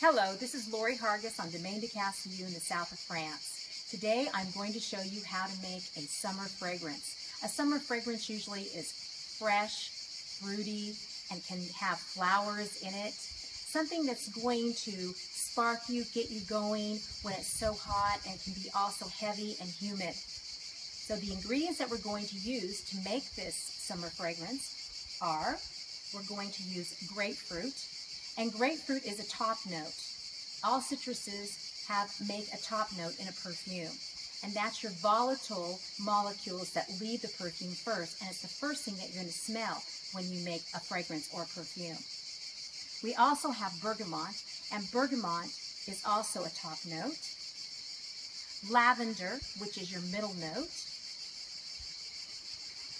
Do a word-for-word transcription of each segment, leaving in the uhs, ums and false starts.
Hello, this is Lorrie Hargis on Domaine de Castille in the south of France. Today I'm going to show you how to make a summer fragrance. A summer fragrance usually is fresh, fruity, and can have flowers in it. Something that's going to spark you, get you going when it's so hot, and can be also heavy and humid. So the ingredients that we're going to use to make this summer fragrance are, we're going to use grapefruit, and grapefruit is a top note. All citruses have make a top note in a perfume, and that's your volatile molecules that leave the perfume first, and it's the first thing that you're going to smell when you make a fragrance or a perfume. We also have bergamot, and bergamot is also a top note. Lavender, which is your middle note,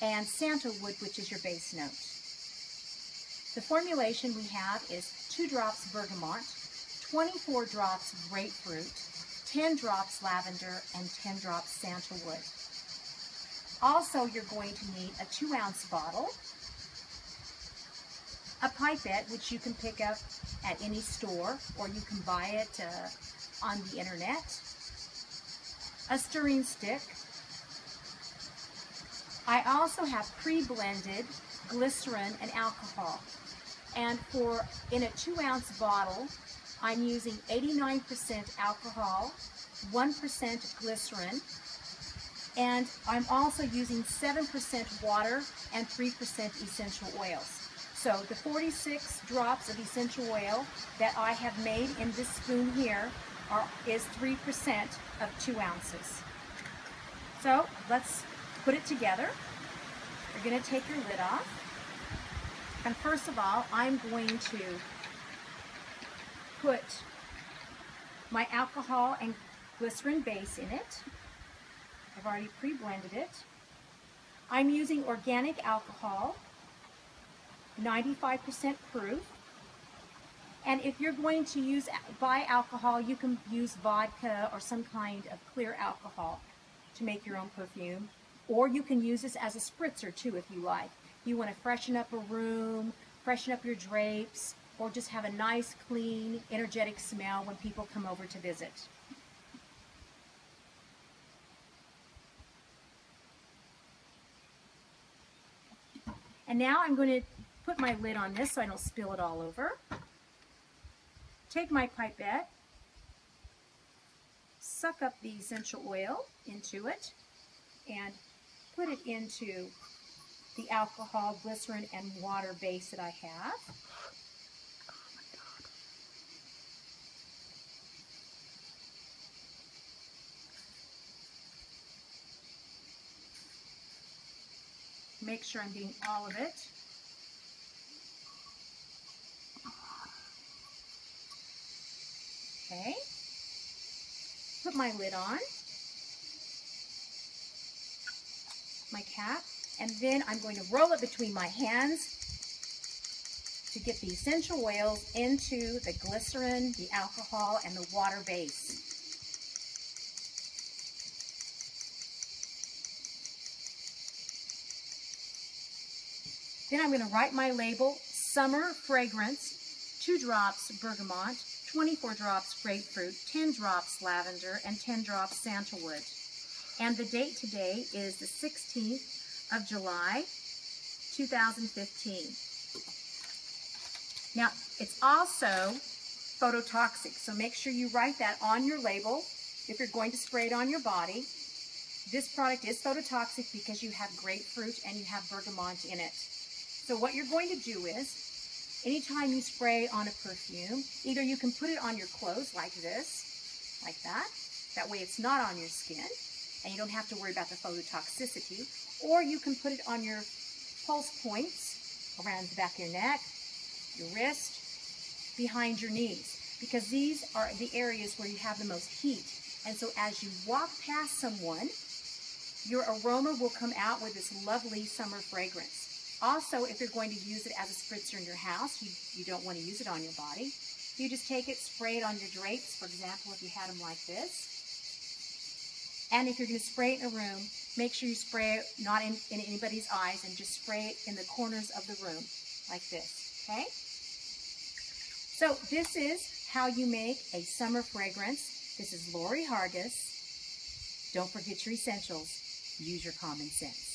and sandalwood, which is your base note. The formulation we have is two drops bergamot, twenty-four drops grapefruit, ten drops lavender, and ten drops sandalwood. Also, you're going to need a two ounce bottle, a pipette, which you can pick up at any store, or you can buy it uh, on the internet, a stirring stick. I also have pre-blended glycerin and alcohol. And for in a two ounce bottle, I'm using eighty-nine percent alcohol, one percent glycerin, and I'm also using seven percent water and three percent essential oils. So the forty-six drops of essential oil that I have made in this spoon here are, is three percent of two ounces. So let's put it together. You're going to take your lid off, and first of all, I'm going to put my alcohol and glycerin base in it. I've already pre-blended it. I'm using organic alcohol, ninety-five percent proof, and if you're going to use buy alcohol, you can use vodka or some kind of clear alcohol to make your own perfume. Or you can use this as a spritzer too if you like. You want to freshen up a room, freshen up your drapes, or just have a nice, clean, energetic smell when people come over to visit. And now I'm going to put my lid on this so I don't spill it all over. Take my pipette, suck up the essential oil into it, and put it into the alcohol, glycerin, and water base that I have. Make sure I'm getting all of it. Okay. Put my lid on, my cap, and then I'm going to roll it between my hands to get the essential oils into the glycerin, the alcohol, and the water base. Then I'm going to write my label, summer fragrance, two drops bergamot, twenty-four drops grapefruit, ten drops lavender, and ten drops sandalwood. And the date today is the sixteenth of July, two thousand fifteen. Now, it's also phototoxic, so make sure you write that on your label if you're going to spray it on your body. This product is phototoxic because you have grapefruit and you have bergamot in it. So what you're going to do is, anytime you spray on a perfume, either you can put it on your clothes like this, like that, that way it's not on your skin, and you don't have to worry about the phototoxicity, or you can put it on your pulse points around the back of your neck, your wrist, behind your knees, because these are the areas where you have the most heat. And so as you walk past someone, your aroma will come out with this lovely summer fragrance. Also, if you're going to use it as a spritzer in your house, you, you don't want to use it on your body. You just take it, spray it on your drapes, for example, if you had them like this. And if you're going to spray it in a room, make sure you spray it not in, in anybody's eyes, and just spray it in the corners of the room like this, okay? So this is how you make a summer fragrance. This is Lorrie Hargis. Don't forget your essentials. Use your common sense.